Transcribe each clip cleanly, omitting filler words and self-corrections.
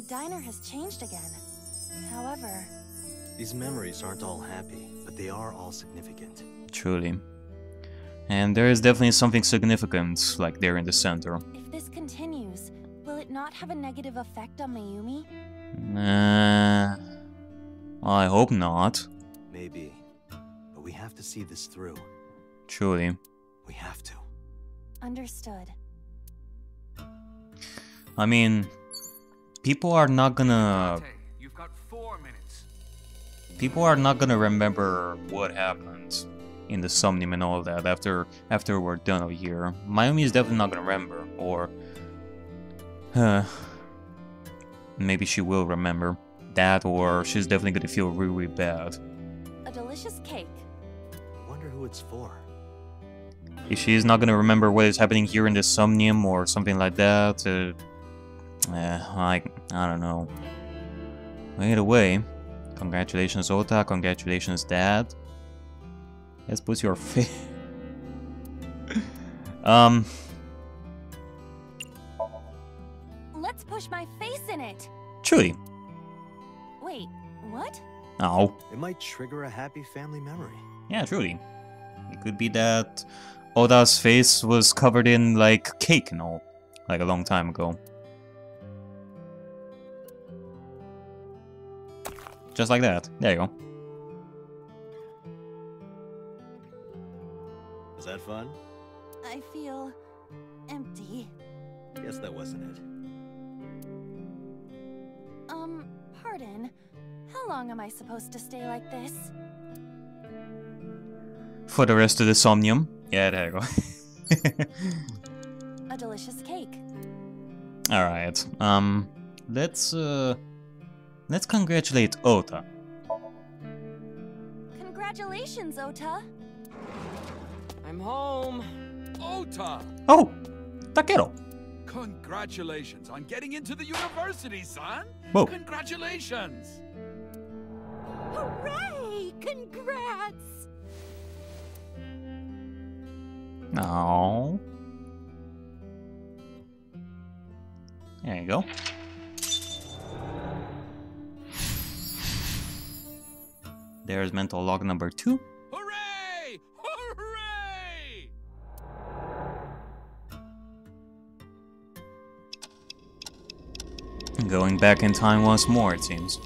The diner has changed again. However... these memories aren't all happy, but they are all significant. Truly. And there is definitely something significant, like there in the center. If this continues, will it not have a negative effect on Mayumi? I hope not. Maybe. But we have to see this through. Truly. We have to. Understood. I mean, people are not gonna... you've got 4 minutes. People are not gonna remember what happened in the Somnium and all that after we're done over here. Mayumi is definitely not gonna remember, or... maybe she will remember that, or she's definitely gonna feel really bad. A delicious cake. Wonder who it's for. If she's not gonna remember what is happening here in the Somnium or something like that, I don't know. Either way, congratulations Ota, congratulations Dad. Let's put your face. Let's push my face in it. Truly. Wait, what? Oh. It might trigger a happy family memory. Yeah, truly. It could be that Oda's face was covered in like cake and all, like a long time ago. Just like that. There you go. Was that fun? I feel empty. Guess that wasn't it. Pardon. How long am I supposed to stay like this? For the rest of the Somnium. Yeah, there you go. A delicious cake. All right. Let's congratulate Ota. Congratulations, Ota. I'm home. Ota. Oh, Takero. Congratulations on getting into the university, son. Whoa. Congratulations. Hooray! Congrats. No. There you go. There's mental log number 2. Hooray! Hooray! Going back in time once more, it seems.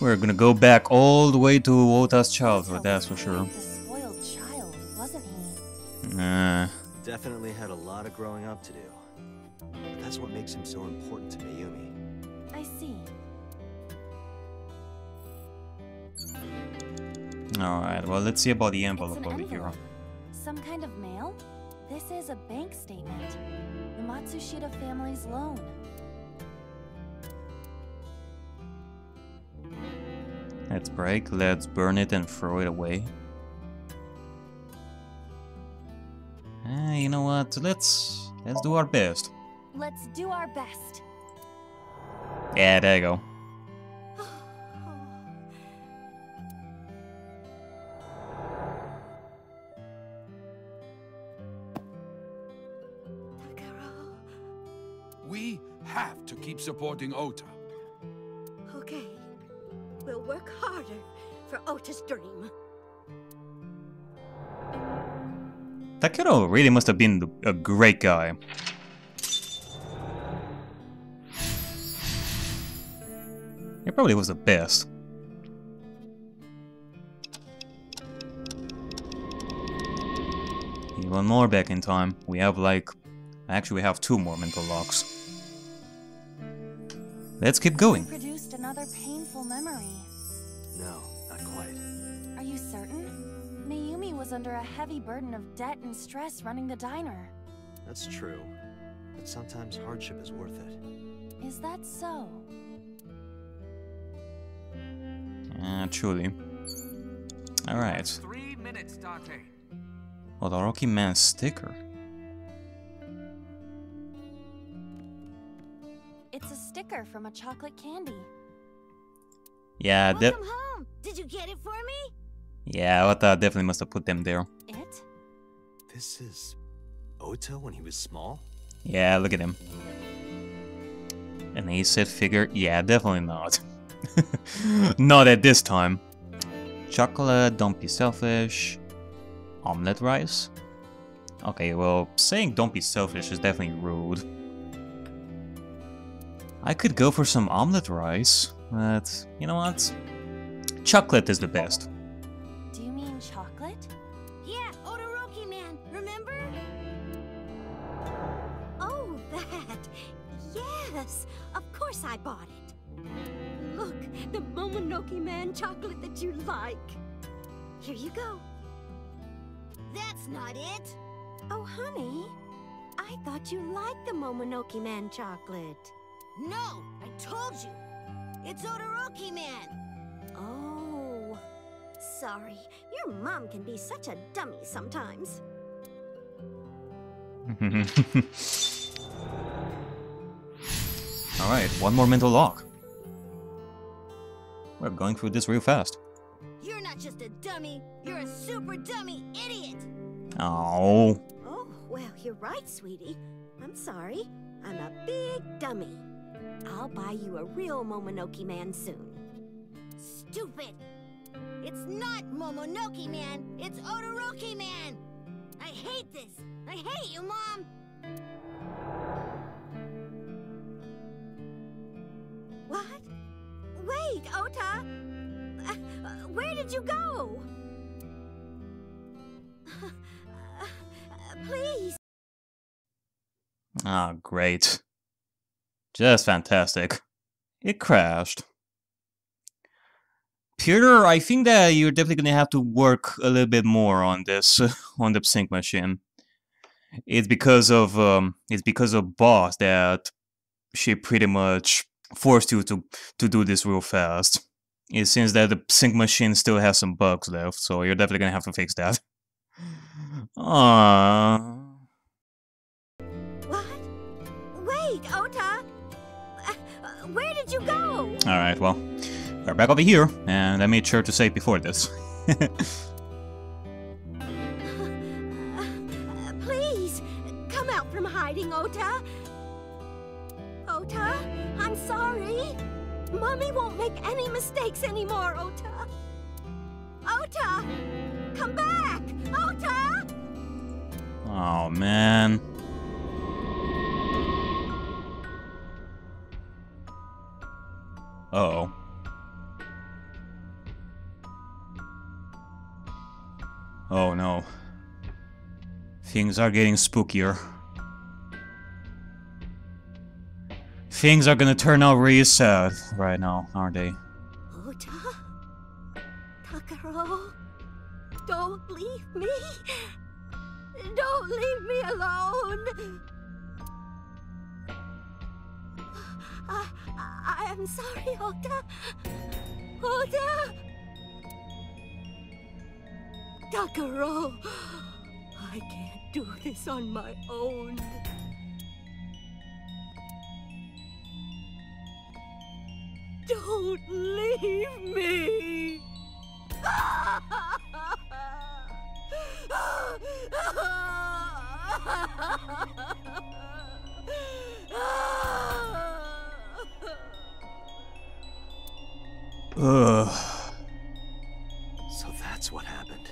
We're gonna go back all the way to Ota's childhood, that's for sure. Spoiled child, wasn't he? Definitely had a lot of growing up to do. But that's what makes him so important to Mayumi. I see. Alright, well, let's see about the envelope over here. Some kind of mail? This is a bank statement. The Matsushita family's loan. Let's break, let's burn it and throw it away. You know what? Let's do our best. Let's do our best. Yeah, there you go. We have to keep supporting Ota. Okay. We'll work harder for Ota's dream. Takero really must have been a great guy. He probably was the best. Need one more back in time. We have like... actually, we have 2 more mental locks. Let's keep going. Produced another painful memory. No, not quite. Are you certain? Mayumi was under a heavy burden of debt and stress running the diner. That's true. But sometimes hardship is worth it. Is that so? Truly. All right. 3 minutes, Date. Odoroki Man sticker. It's a sticker from a chocolate candy. Yeah, welcome home. Did you get it for me? Yeah, Ota definitely must have put them there. It? This is Ota when he was small? Yeah, look at him. An A-set figure? Yeah, definitely not. Not at this time. Chocolate, don't be selfish. Omelette rice? Okay, well, saying don't be selfish is definitely rude. I could go for some omelette rice, but you know what? Chocolate is the best. Do you mean chocolate? Yeah, Odoroki Man, remember? Oh, that! Yes, of course I bought it. Look, the Momonoki Man chocolate that you like. Here you go. That's not it. Oh, honey, I thought you liked the Momonoki Man chocolate. No, I told you. It's Odoroki Man. Oh, sorry. Your mom can be such a dummy sometimes. All right, one more mental lock. We're going through this real fast. You're not just a dummy. You're a super dummy idiot. Oh. Oh, well, you're right, sweetie. I'm sorry. I'm a big dummy. I'll buy you a real Momonoki Man soon. Stupid! It's not Momonoki Man, it's Odoroki Man! I hate this! I hate you, Mom! What? Wait, Ota! Where did you go? Please! Ah, great. Just fantastic. It crashed. Peter, I think that you're definitely gonna have to work a little bit more on this, on the Psyc machine. It's because of boss that she pretty much forced you to do this real fast. It seems that the Psyc machine still has some bugs left, so you're definitely gonna have to fix that. What? Wait, Ota! Where did you go? Alright, well, we're back over here, and I made sure to save before this. Please, come out from hiding, Ota! Ota, I'm sorry! Mommy won't make any mistakes anymore, Ota! Ota! Come back! Ota! Oh, man. Uh-oh. Oh no. Things are getting spookier. Things are gonna turn out really sad right now, aren't they? Ota? Takero? Don't leave me! Don't leave me alone! I'm sorry, Ota. Ota! Takero! I can't do this on my own. Don't leave me! So that's what happened.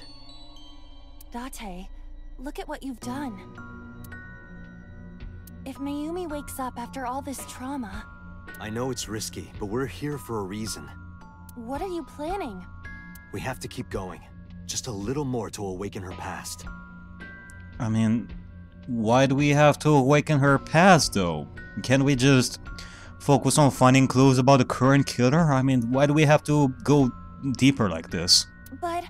Date, look at what you've done. If Mayumi wakes up after all this trauma... I know it's risky, but we're here for a reason. What are you planning? We have to keep going. Just a little more to awaken her past. I mean, why do we have to awaken her past, though? Can't we just... focus on finding clues about the current killer? I mean, why do we have to go deeper like this? But...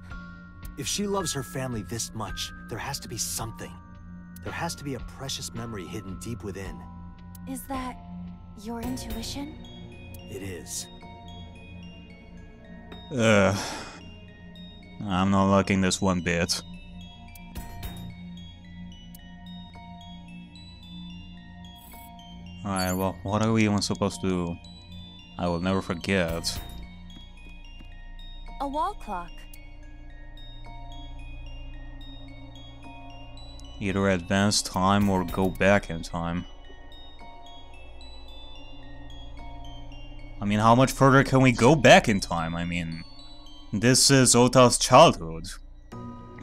if she loves her family this much, there has to be something. There has to be a precious memory hidden deep within. Is that... your intuition? It is. I'm not liking this one bit. Alright, well, what are we even supposed to do? I will never forget. A wall clock. Either advance time or go back in time. I mean, how much further can we go back in time? I mean, this is Ota's childhood.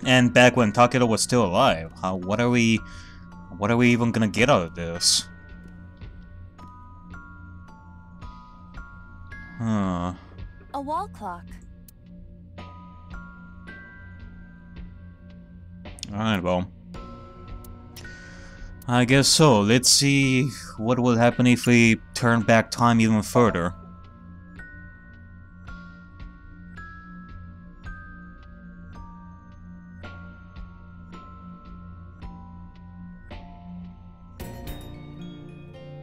And back when Takero was still alive, what are we even gonna get out of this? Huh. A wall clock. Alright, well, I guess so. Let's see what will happen if we turn back time even further.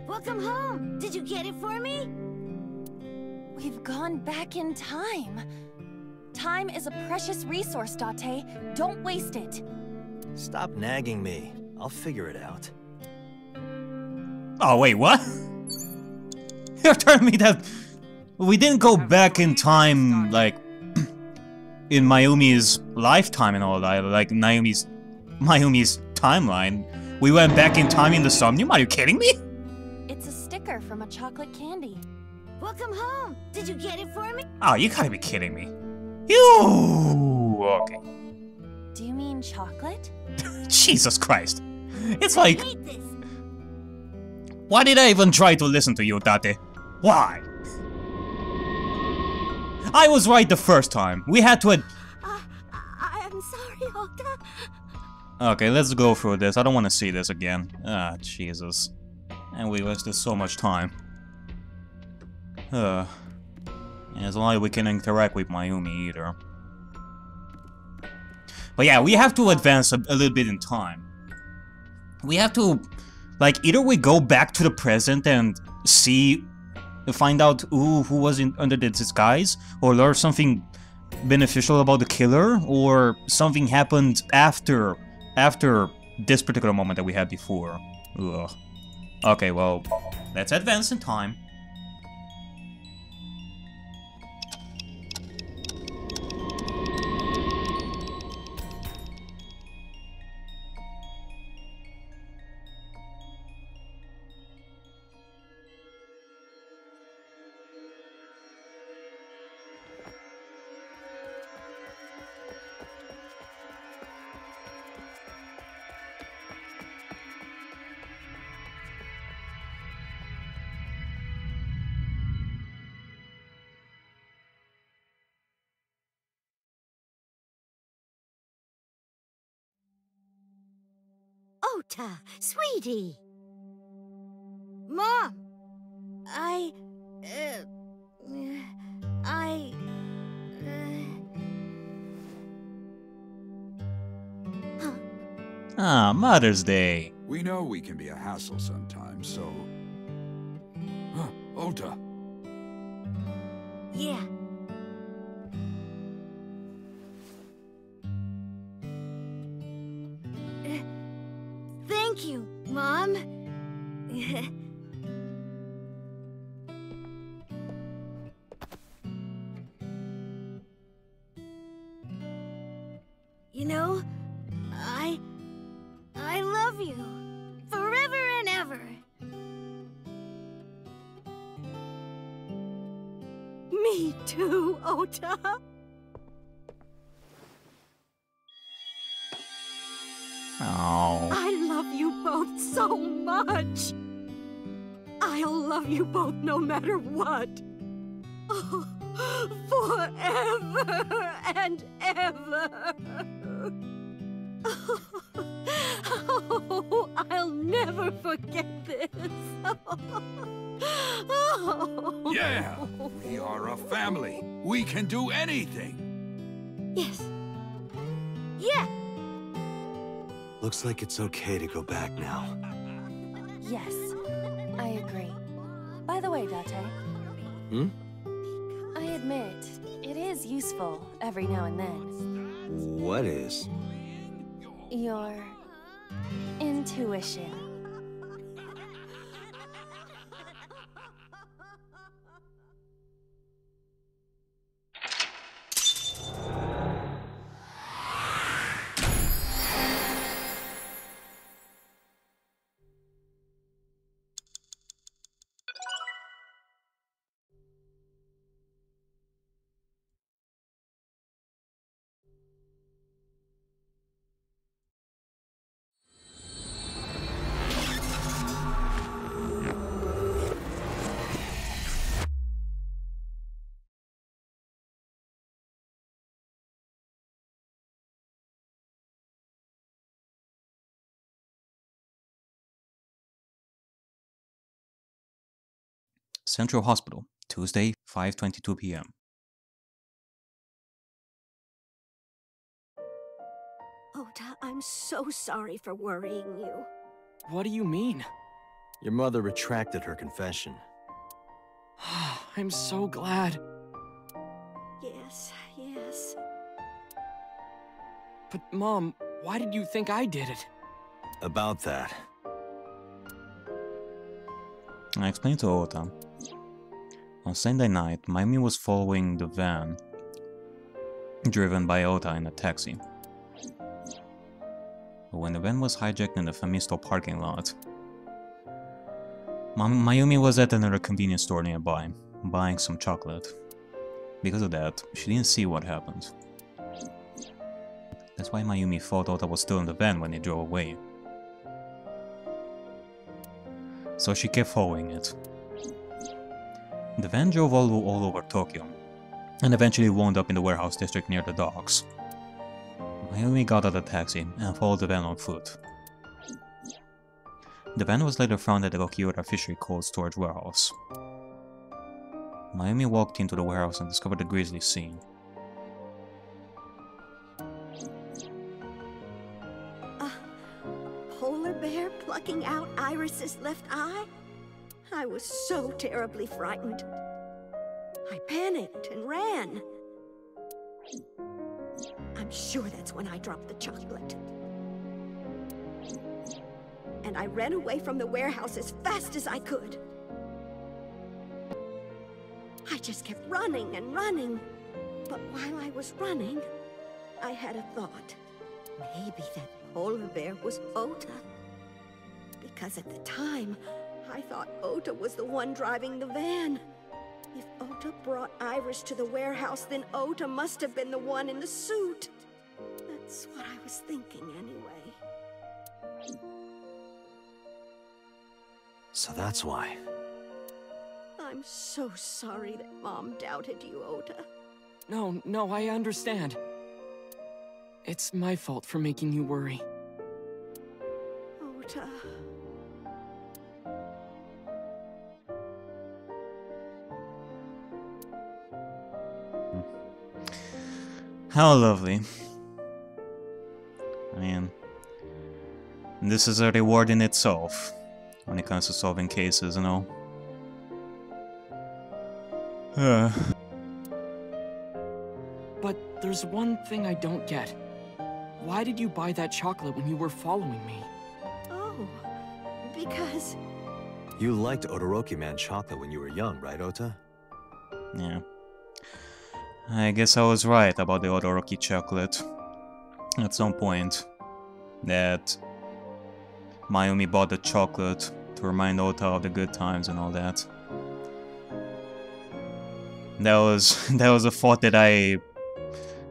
Welcome home! Did you get it for me? We've gone back in time. Time is a precious resource, Date. Don't waste it. Stop nagging me. I'll figure it out. Oh, wait, what? You're telling me that we didn't go back in time, like, in Mayumi's lifetime and all that, like, Mayumi's timeline. We went back in time in the Somnium? Are you kidding me? It's a sticker from a chocolate candy. Welcome home! Did you get it for me? Oh, you gotta be kidding me. You okay. Do you mean chocolate? Jesus Christ. It's like, why did I even try to listen to you, Date? Why? I was right the first time. We had to I'm sorry, Ota. Okay, let's go through this. I don't want to see this again. Ah, Jesus. And we wasted so much time. And it's not like we can interact with Mayumi either. But yeah, we have to advance a little bit in time. We have to, like, either we go back to the present and find out who was under the disguise, or learn something beneficial about the killer, or something happened after this particular moment that we had before. Ugh. Okay, well, let's advance in time. Ota, sweetie! Mom! Huh. Ah, Mother's Day. We know we can be a hassle sometimes, so... Huh, Ota. Yeah. Thank you, Mom. You know, I love you forever and ever. Me too, Ota. Oh. I love you both so much. I'll love you both no matter what. Oh, forever and ever. Oh, I'll never forget this. Oh. Yeah, we are a family. We can do anything. Yes. Yeah. Looks like it's okay to go back now. Yes, I agree. By the way, Date. Hmm? I admit, it is useful every now and then. What is? Your... intuition. Central Hospital, Tuesday, 5:22 p.m. Ota, I'm so sorry for worrying you. What do you mean? Your mother retracted her confession. I'm so glad. Yes, yes. But Mom, why did you think I did it? About that. I explained to Ota. On Sunday night, Mayumi was following the van driven by Ota in a taxi. But when the van was hijacked in the Famisto parking lot, Mayumi was at another convenience store nearby, buying some chocolate. Because of that, she didn't see what happened. That's why Mayumi thought Ota was still in the van when he drove away. So she kept following it. The van drove all over Tokyo, and eventually wound up in the warehouse district near the docks. Mayumi got out of the taxi and followed the van on foot. The van was later found at the Gokyuura Fishery Cold Storage warehouse. Mayumi walked into the warehouse and discovered the grisly scene. Bear plucking out Iris's left eye? I was so terribly frightened. I panicked and ran. I'm sure that's when I dropped the chocolate. And I ran away from the warehouse as fast as I could. I just kept running and running. But while I was running, I had a thought. Maybe that polar bear was Ota. Because at the time, I thought Ota was the one driving the van. If Ota brought Iris to the warehouse, then Ota must have been the one in the suit. That's what I was thinking anyway. So that's why. I'm so sorry that Mom doubted you, Ota. No, I understand. It's my fault for making you worry. Ota... How lovely. I mean, this is a reward in itself when it comes to solving cases and all. But there's one thing I don't get. Why did you buy that chocolate when you were following me? Oh, because... You liked Odoroki Man chocolate when you were young, right, Ota? Yeah. I guess I was right about the Odoroki chocolate. At some point, that Mayumi bought the chocolate to remind Ota of the good times and all that. That was a thought that I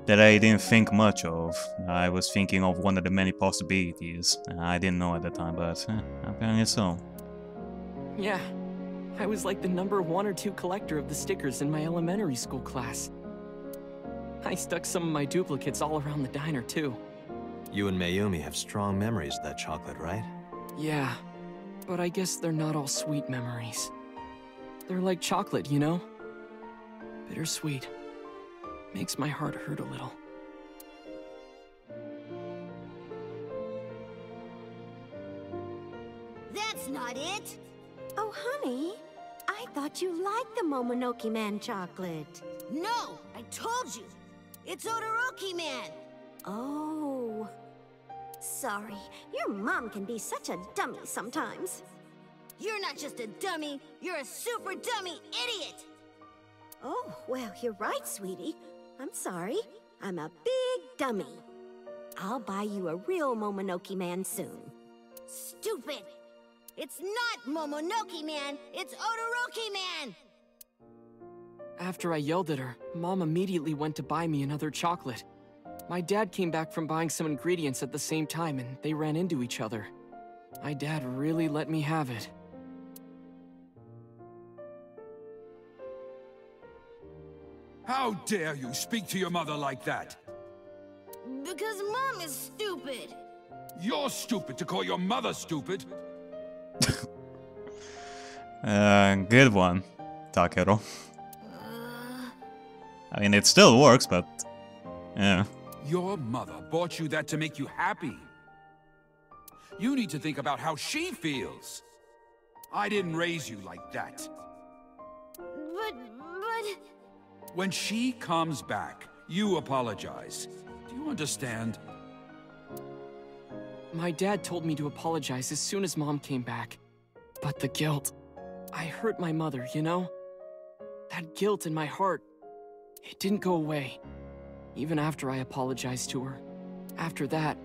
didn't think much of. I was thinking of one of the many possibilities. I didn't know at the time, but apparently so. Yeah, I was like the number 1 or 2 collector of the stickers in my elementary school class. I stuck some of my duplicates all around the diner, too. You and Mayumi have strong memories of that chocolate, right? Yeah, but I guess they're not all sweet memories. They're like chocolate, you know? Bittersweet. Makes my heart hurt a little. That's not it! Oh, honey, I thought you liked the Momonoki Man chocolate. No, I told you! It's Odoroki Man! Oh... Sorry, your mom can be such a dummy sometimes. You're not just a dummy, you're a super dummy idiot! Oh, well, you're right, sweetie. I'm sorry, I'm a big dummy. I'll buy you a real Momonoki Man soon. Stupid! It's not Momonoki Man, it's Odoroki Man! After I yelled at her, Mom immediately went to buy me another chocolate. My dad came back from buying some ingredients at the same time and they ran into each other. My dad really let me have it. How dare you speak to your mother like that? Because Mom is stupid. You're stupid to call your mother stupid. Good one. Takero. I mean, it still works, but... yeah. Your mother bought you that to make you happy. You need to think about how she feels. I didn't raise you like that. But... When she comes back, you apologize. Do you understand? My dad told me to apologize as soon as Mom came back. But the guilt... I hurt my mother, you know? That guilt in my heart... it didn't go away. Even after I apologized to her. After that,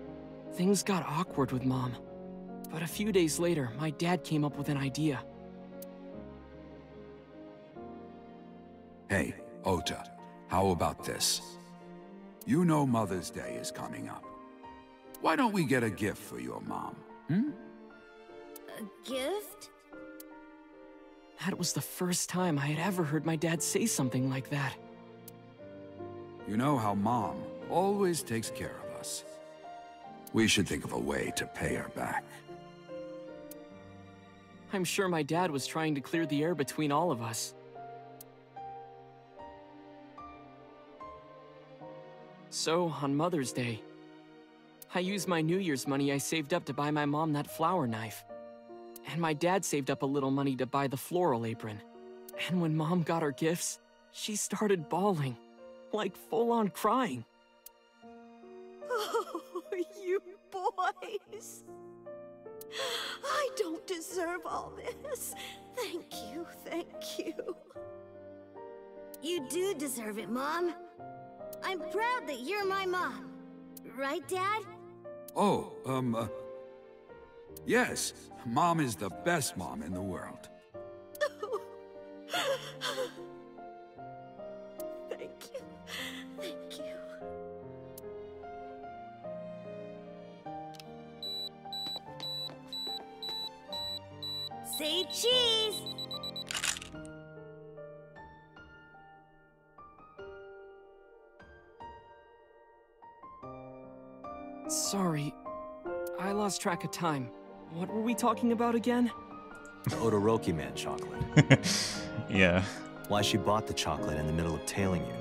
things got awkward with Mom. But a few days later, my dad came up with an idea. Hey, Ota, how about this? You know Mother's Day is coming up. Why don't we get a gift for your mom, A gift? That was the first time I had ever heard my dad say something like that. You know how Mom always takes care of us. We should think of a way to pay her back. I'm sure my dad was trying to clear the air between all of us. So, on Mother's Day, I used my New Year's money I saved up to buy my mom that flower knife. And my dad saved up a little money to buy the floral apron. And when Mom got her gifts, she started bawling. Like full-on crying. Oh, you boys. I don't deserve all this. Thank you, thank you. You do deserve it, Mom. I'm proud that you're my mom. Right, Dad? Oh, yes, Mom is the best mom in the world. Thank you. Thank you. Say cheese! Sorry, I lost track of time. What were we talking about again? The Odoroki Man chocolate. Yeah. Why she bought the chocolate in the middle of tailing you.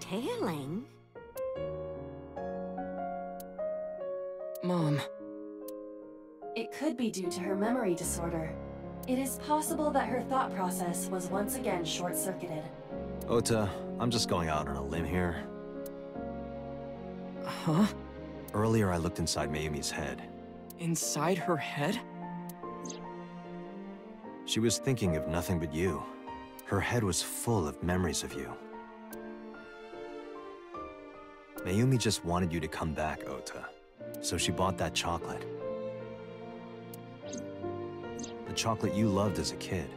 Tailing? Mom. It could be due to her memory disorder. It is possible that her thought process was once again short-circuited. Ota, I'm just going out on a limb here. Huh? Earlier I looked inside Mayumi's head. Inside her head? She was thinking of nothing but you. Her head was full of memories of you. Mayumi just wanted you to come back, Ota. So she bought that chocolate. The chocolate you loved as a kid.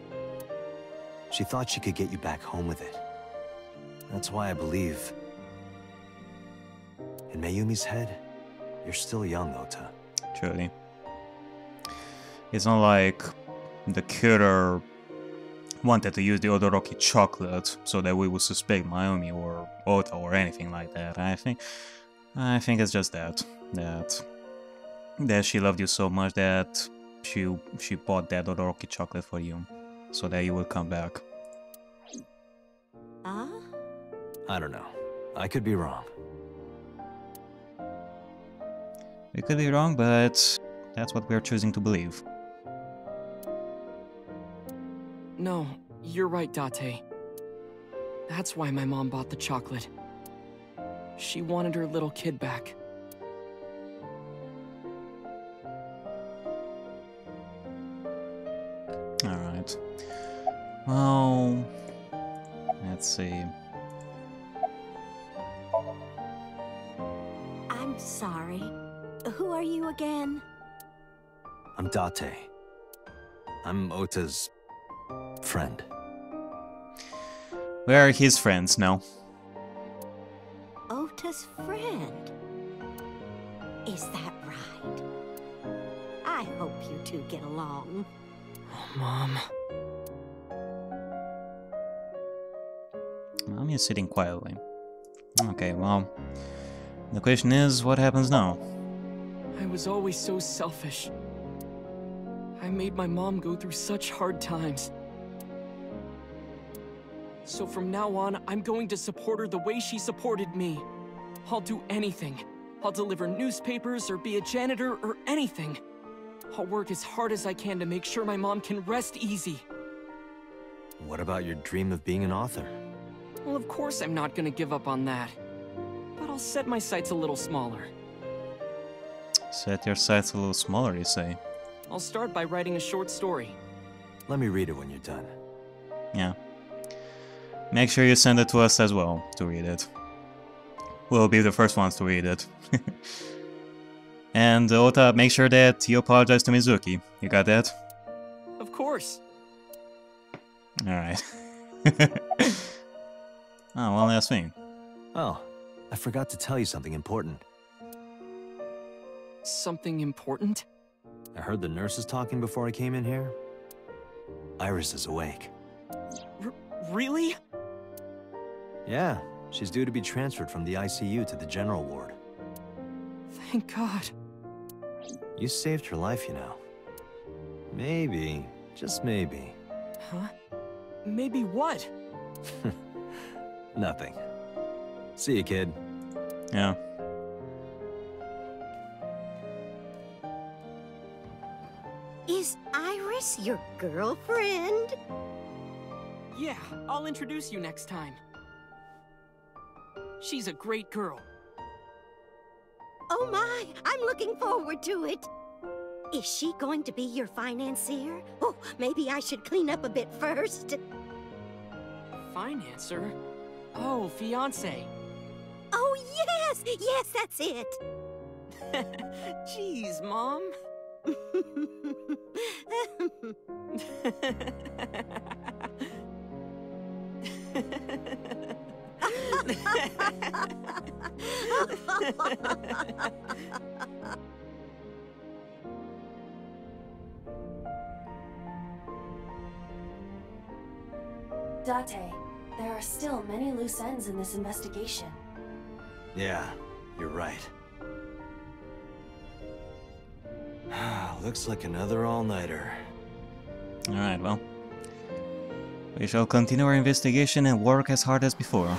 She thought she could get you back home with it. That's why I believe... in Mayumi's head, you're still young, Ota. Truly. It's not like the killer wanted to use the Odoroki chocolate so that we would suspect Mayumi or Ota or anything like that. I think it's just that she loved you so much that she bought that Odoroki chocolate for you so that you would come back. I don't know. I could be wrong. We could be wrong, but that's what we're choosing to believe. No, you're right, Date. That's why my mom bought the chocolate. She wanted her little kid back. Alright. Well... let's see. I'm sorry. Who are you again? I'm Date. I'm Ota's... friend. We are his friends now. Ota's friend? Is that right? I hope you two get along. Oh, Mom. Mom is sitting quietly. Okay, well, the question is, what happens now? I was always so selfish. I made my mom go through such hard times. So from now on, I'm going to support her the way she supported me. I'll do anything. I'll deliver newspapers or be a janitor or anything. I'll work as hard as I can to make sure my mom can rest easy. What about your dream of being an author? Well, of course I'm not gonna give up on that. But I'll set my sights a little smaller. Set your sights a little smaller, you say? I'll start by writing a short story. Let me read it when you're done. Yeah. Make sure you send it to us as well to read it. We'll be the first ones to read it. And Ota, make sure that you apologize to Mizuki. You got that? Of course. Alright. Oh, one last thing. Oh, I forgot to tell you something important. Something important? I heard the nurses talking before I came in here. Iris is awake. Really? Yeah, she's due to be transferred from the ICU to the general ward. Thank God. You saved her life, you know. Maybe, just maybe. Huh? Maybe what? Nothing. See you, kid. Yeah. Is Iris your girlfriend? Yeah, I'll introduce you next time. She's a great girl. Oh my, I'm looking forward to it. Is she going to be your financier? Oh, maybe I should clean up a bit first. Financer? Oh, fiancé. Oh yes, yes, that's it. Jeez, Mom. Date, there are still many loose ends in this investigation. Yeah, you're right. Looks like another all-nighter. Alright, well. We shall continue our investigation and work as hard as before.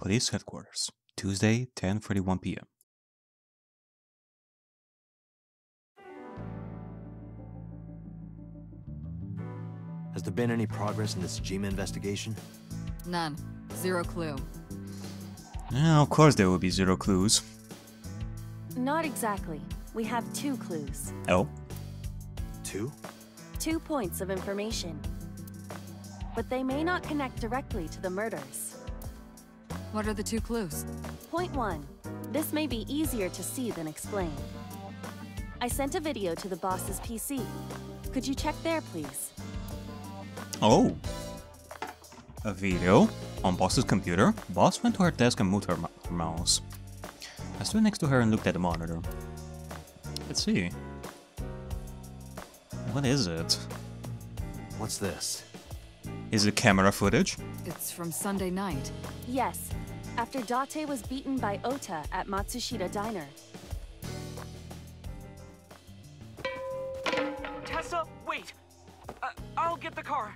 Police Headquarters, Tuesday, 10:31 p.m. Has there been any progress in the Tsujima investigation? None. Zero clue. Yeah, of course there will be zero clues. Not exactly. We have two clues. Oh? Two? 2 points of information. But they may not connect directly to the murders. What are the two clues? Point one. This may be easier to see than explain. I sent a video to the boss's PC. Could you check there, please? Oh, a video on boss's computer. Boss went to her desk and moved her mouse. I stood next to her and looked at the monitor. Let's see. What is it? What's this? Is it camera footage? It's from Sunday night. Yes, after Date was beaten by Ota at Matsushita Diner. Tessa, wait. I'll get the car.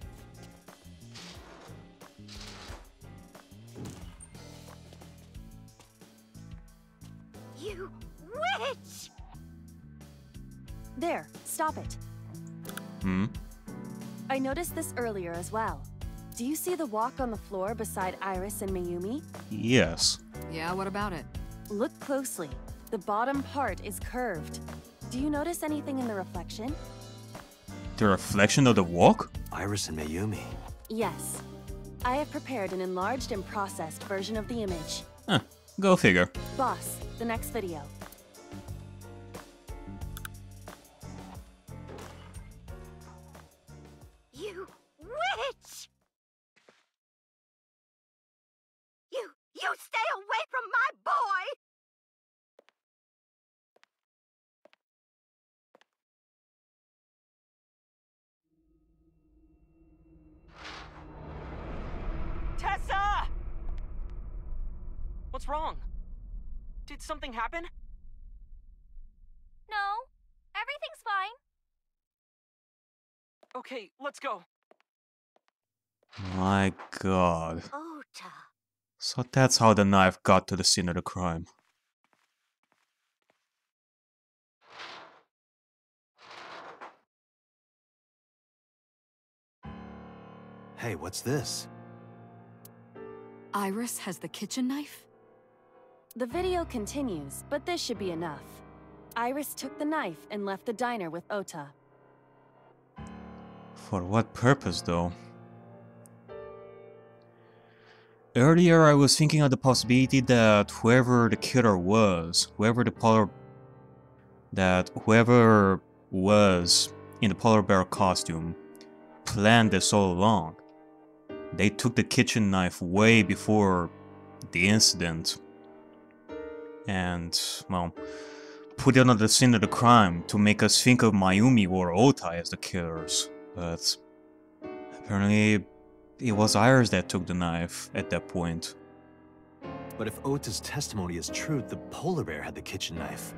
You witch! There, stop it. Hmm? I noticed this earlier as well. Do you see the walk on the floor beside Iris and Mayumi? Yes. Yeah, what about it? Look closely. The bottom part is curved. Do you notice anything in the reflection? The reflection of the walk? Iris and Mayumi. Yes. I have prepared an enlarged and processed version of the image. Huh. Go figure. Boss, the next video. You witch! You stay away from my boy! Tessa! What's wrong? Did something happen? No. Everything's fine. Okay, let's go. My god. Ota. So that's how the knife got to the scene of the crime. Hey, what's this? Iris has the kitchen knife? The video continues, but this should be enough. Iris took the knife and left the diner with Ota. For what purpose, though? Earlier, I was thinking of the possibility that whoever the killer was, whoever was in the polar bear costume planned this all along. They took the kitchen knife way before the incident and, well, put it on the scene of the crime to make us think of Mayumi or Ota as the killers, but apparently it was Iris that took the knife at that point. But if Ota's testimony is true, the polar bear had the kitchen knife.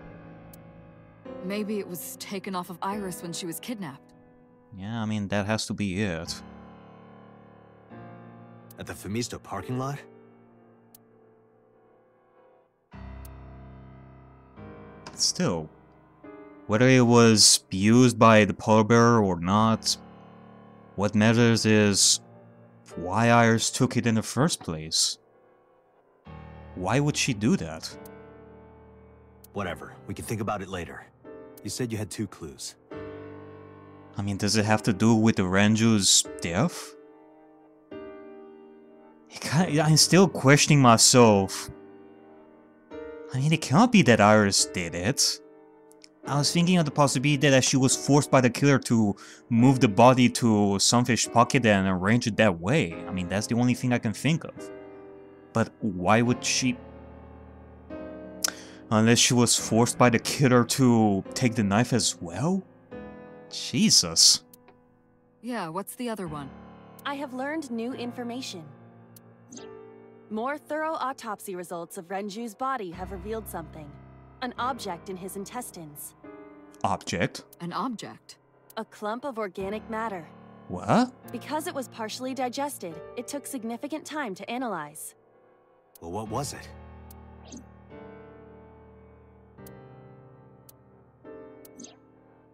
Maybe it was taken off of Iris when she was kidnapped. Yeah, I mean, that has to be it. At the Famisto parking lot? Still, whether it was used by the polar bear or not, what matters is why Iris took it in the first place. Why would she do that? Whatever, we can think about it later. You said you had two clues. I mean, does it have to do with the Renju's death? I'm still questioning myself. I mean, it can't be that Iris did it. I was thinking of the possibility that she was forced by the killer to move the body to Sunfish Pocket and arrange it that way. I mean, that's the only thing I can think of. But why would she... Unless she was forced by the killer to take the knife as well? Jesus. Yeah, what's the other one? I have learned new information. More thorough autopsy results of Renju's body have revealed something. An object in his intestines. Object? An object? A clump of organic matter. What? Because it was partially digested, it took significant time to analyze. Well, what was it?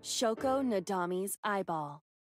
Shoko Nadami's eyeball.